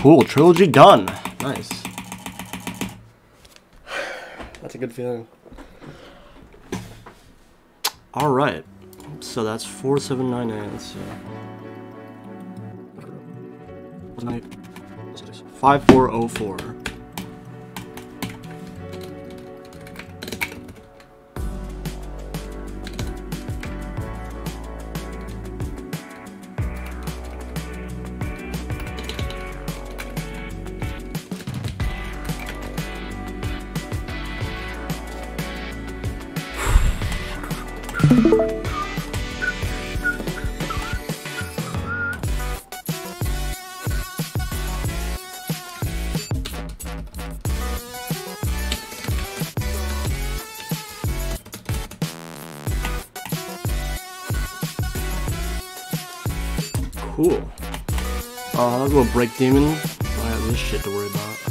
Cool, trilogy done. Nice. That's a good feeling. All right. So that's 479A. Let's see. 5404. Cool. I'll go break demon. I have this shit to worry about.